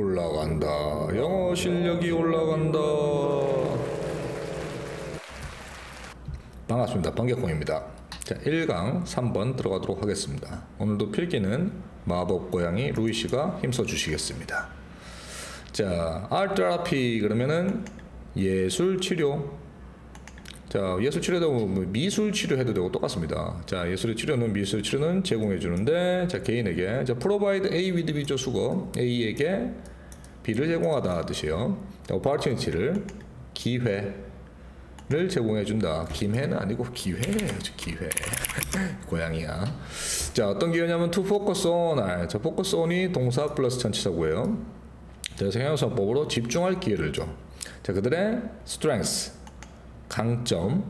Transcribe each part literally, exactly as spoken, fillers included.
올라간다. 영어 실력이 올라간다. 반갑습니다. 번개콩입니다. 자, 일 강 삼 번 들어가도록 하겠습니다. 오늘도 필기는 마법 고양이 루이씨가 힘써 주시겠습니다. 자, art therapy 그러면은 예술 치료. 자, 예술 치료도 미술 치료해도 되고 똑같습니다. 자, 예술의 치료는 미술 치료는 제공해 주는데, 자, 개인에게, 자, provide A with B죠, 수거. A에게 B를 제공하다 뜻이에요. opportunity를, 기회를 제공해 준다. 기회는 아니고 기회예요, 기회. 고양이야. 자, 어떤 기회냐면 to focus on. 알. 자, focus on이 동사 플러스 전치사고요. 자, 형용사법으로 집중할 기회를 줘. 자, 그들의 strength. 강점,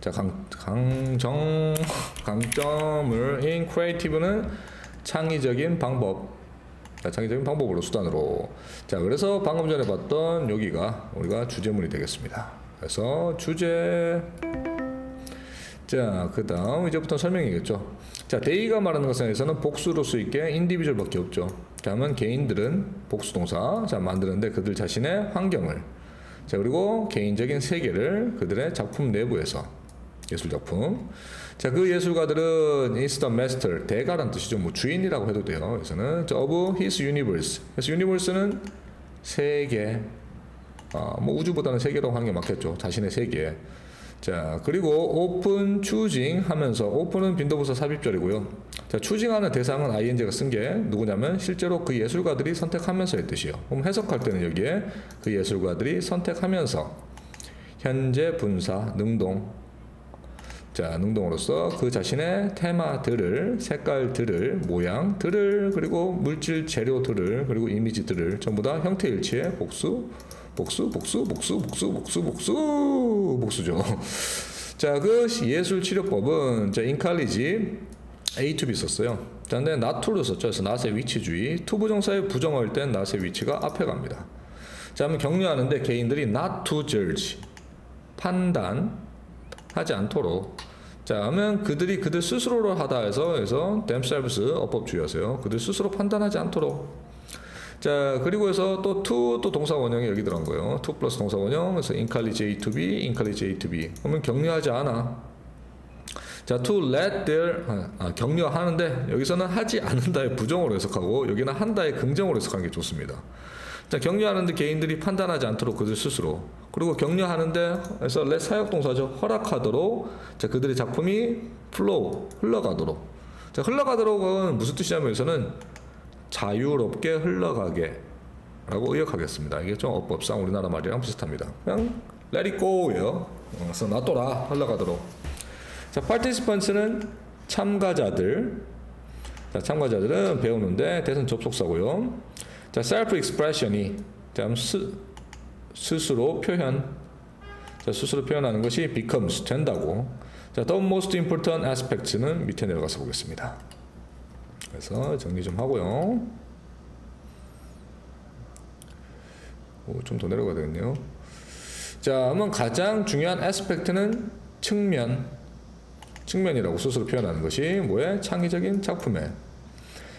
자, 강, 강점, 강점을 in creative는 창의적인 방법, 자, 창의적인 방법으로 수단으로. 자, 그래서 방금 전에 봤던 여기가 우리가 주제문이 되겠습니다. 그래서 주제. 자, 그 다음 이제부터 설명이겠죠. 자, 데이가 말하는 것에 대해서는 복수로 쓰이게 인디비주얼 밖에 없죠. 자, 하면 개인들은 복수동사, 자, 만드는데 그들 자신의 환경을, 자, 그리고 개인적인 세계를 그들의 작품 내부에서, 예술작품. 자, 그 예술가들은 is the master, 대가란 뜻이죠. 뭐 주인이라고 해도 돼요. 그래서는 of his universe. 그래서 universe는 세계, 아, 뭐 우주보다는 세계라고 하는 게 맞겠죠. 자신의 세계. 자, 그리고 open choosing 하면서, open은 빈도부사 삽입절이고요. 자, choosing하는 대상은 아이엔지가 쓴 게 누구냐면 실제로 그 예술가들이 선택하면서의 뜻이에요. 그럼 해석할 때는 여기에 그 예술가들이 선택하면서 현재 분사 능동, 자, 능동으로서 그 자신의 테마들을, 색깔들을, 모양들을, 그리고 물질 재료들을, 그리고 이미지들을 전부 다 형태일치의 복수, 복수, 복수, 복수, 복수, 복수, 복수, 복수죠. 자, 그 예술치료법은, 자, 인칼리지 A to B 썼어요. 자, 근데 not to로 썼죠. 그래서 not의 위치주의, to 부정사에 부정할 땐 not의 위치가 앞에 갑니다. 자, 한번 격려하는데 개인들이 not to judge, 판단하지 않도록. 자, 하면 그들이 그들 스스로를 하다 해서, 그래서 themselves 어법주의하세요. 그들 스스로 판단하지 않도록. 자, 그리고 해서 또 to, 또 동사 원형이 여기 들어간 거예요. to 플러스 동사 원형. 그래서 encourage A to B, encourage A to B. 그러면 격려하지 않아. 자, to let their, 아, 아, 격려하는데 여기서는 하지 않는다의 부정으로 해석하고 여기는 한다의 긍정으로 해석하는 게 좋습니다. 자, 격려하는데 개인들이 판단하지 않도록 그들 스스로. 그리고 격려하는데 해서 let 사역동사죠. 허락하도록. 자, 그들의 작품이 flow, 흘러가도록. 자, 흘러가도록은 무슨 뜻이냐면 여기서는 자유롭게 흘러가게 라고 의역하겠습니다. 이게 좀 어법상 우리나라 말이랑 비슷합니다. 그냥 let it go 예요. 그래서 놔둬라, 흘러가도록. 자, participants는 참가자들. 자, 참가자들은 배우는데 대신 접속사고요. 자, self expression이, 자, 스, 스스로 표현, 자, 스스로 표현하는 것이 becomes, 된다고. 자, the most important aspects는 밑에 내려가서 보겠습니다. 그래서 정리 좀 하고요. 좀 더 내려가야 되겠네요. 자, 그러면 가장 중요한 에스펙트는 측면, 측면이라고 스스로 표현하는 것이 뭐에? 창의적인 작품에.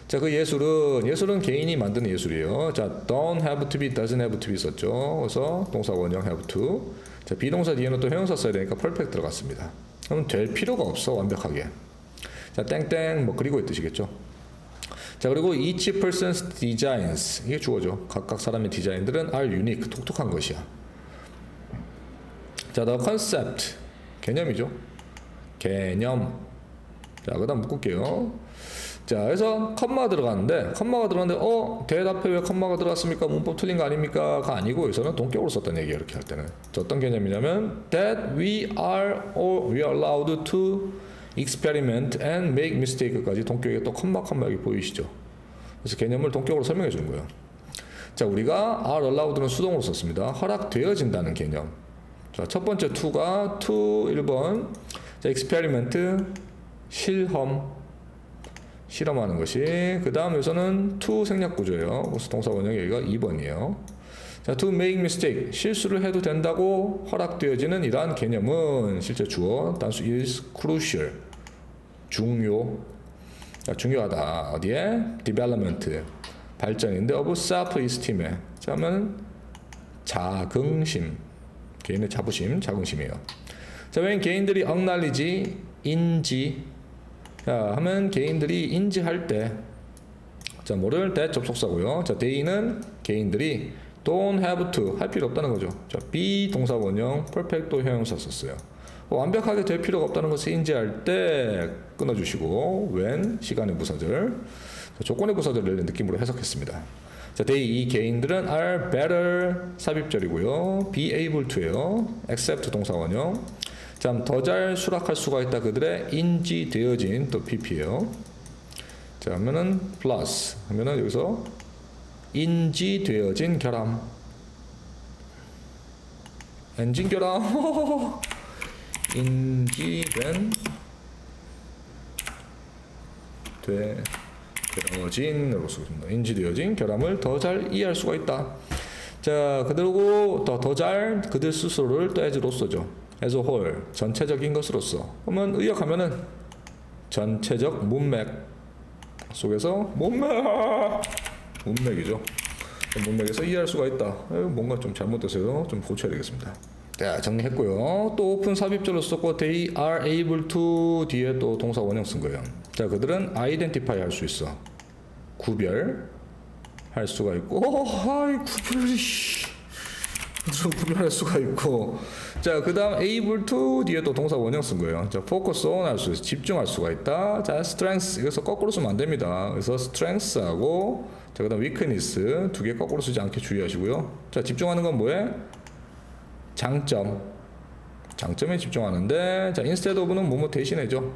자, 그 예술은, 예술은 개인이 만드는 예술이에요. 자, don't have to be, doesn't have to be 썼죠. 그래서 동사 원형 have to. 자, 비동사 뒤에는 또 형용사 써야 되니까 perfect 들어갔습니다. 그럼 될 필요가 없어, 완벽하게. 자, 땡땡 뭐 그리고의 뜻이겠죠. 자, 그리고 each person's designs, 이게 주어죠. 각각 사람의 디자인들은 are unique, 독특한 것이야. 자, the concept, 개념이죠. 개념. 자, 그 다음 묶을게요. 자, 그래서 컴마 들어갔는데, 컴마가 들어갔는데 어? 대답에 왜 컴마가 들어갔습니까? 문법 틀린 거 아닙니까? 가 아니고 여기서는 동격으로 썼다는 얘기예요. 이렇게 할 때는. 자, 어떤 개념이냐면 that we are or we are allowed to experiment and make mistake까지 동격에 또 컴마 컴마하게 보이시죠. 그래서 개념을 동격으로 설명해 주는 거예요. 자, 우리가 are allowed는 수동으로 썼습니다. 허락되어진다는 개념. 자, 첫 번째 to가 to 일 번. 자, experiment, 실험, 실험하는 것이. 그 다음 여기서는 to 생략 구조예요. 그래서 동사 원형이 여기가 이 번이에요. 자, to make mistake, 실수를 해도 된다고 허락되어지는 이러한 개념은 실제 주어 단수 is crucial, 중요, 자, 중요하다. 어디에? development, 발전인데 of self-esteem에 자면 자긍심, 개인의 자부심, 자긍심이에요. 자, 왜 개인들이 acknowledge, 인지 자, 하면 개인들이 인지할 때 자, 모를 때 접속사고요. 자, they는 개인들이 don't have to, 할 필요 없다는 거죠. 자, be 동사 원형, perfect도 형용사 썼어요. 뭐, 완벽하게 될 필요가 없다는 것을 인지할 때 끊어주시고 when, 시간의 부사절, 자, 조건의 부사절을 느낌으로 해석했습니다. 자, they, 이 개인들은 are better, 삽입절이고요. be able to예요. accept 동사 원형. 참 더 잘 수락할 수가 있다. 그들의 인지되어진 또 pp예요. 자, 하면은 plus 하면은 여기서 인지되어진 결함. 엔진 결함. 인지된 되, 되어진으로 쓰겠습니다. 인지되어진 결함을 더 잘 이해할 수가 있다. 자, 그들고 더 더 잘 그들 스스로를 또 as로서죠. as a whole, 전체적인 것으로서. 그러면 의역하면은 전체적 문맥 속에서 문맥 문맥이죠. 문맥에서 이해할 수가 있다. 뭔가 좀 잘못돼서요. 좀 고쳐야 되겠습니다. 자, 정리했고요. 또 오픈 삽입절로 썼고 they are able to 뒤에 또 동사 원형 쓴 거예요. 자, 그들은 identify 할 수 있어. 구별 할 수가 있고. 오, 아이 구별이. 구별할 수가 있고. 자, 그 다음 able to 뒤에 또 동사 원형 쓴 거예요. 자, focus on 할 수 있어. 집중할 수가 있다. 자, strength 이것서 거꾸로 쓰면 안 됩니다. 그래서 strength 하고 자, 그 다음 weakness 두 개 거꾸로 쓰지 않게 주의하시고요. 자, 집중하는 건 뭐에? 장점, 장점에 집중하는데 자, instead of는 뭐뭐 대신에죠.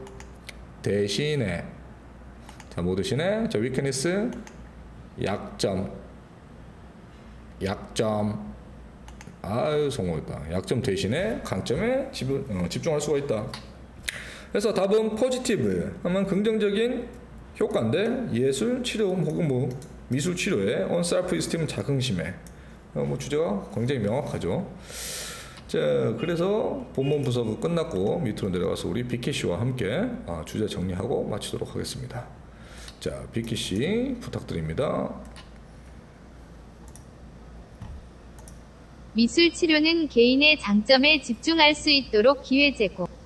대신에 자, 뭐 대신에? 자, weakness 약점 약점 아유 성공했다. 약점 대신에 강점에 집, 어, 집중할 수가 있다. 그래서 답은 포지티브 하면 긍정적인 효과인데 예술 치료 혹은 뭐 미술 치료에 on self esteem 자긍심에 어, 뭐 주제가 굉장히 명확하죠. 자, 그래서 본문 분석은 끝났고 밑으로 내려가서 우리 비키씨와 함께 어, 주제 정리하고 마치도록 하겠습니다. 자, 비키씨 부탁드립니다. 미술치료는 개인의 장점에 집중할 수 있도록 기회 제공.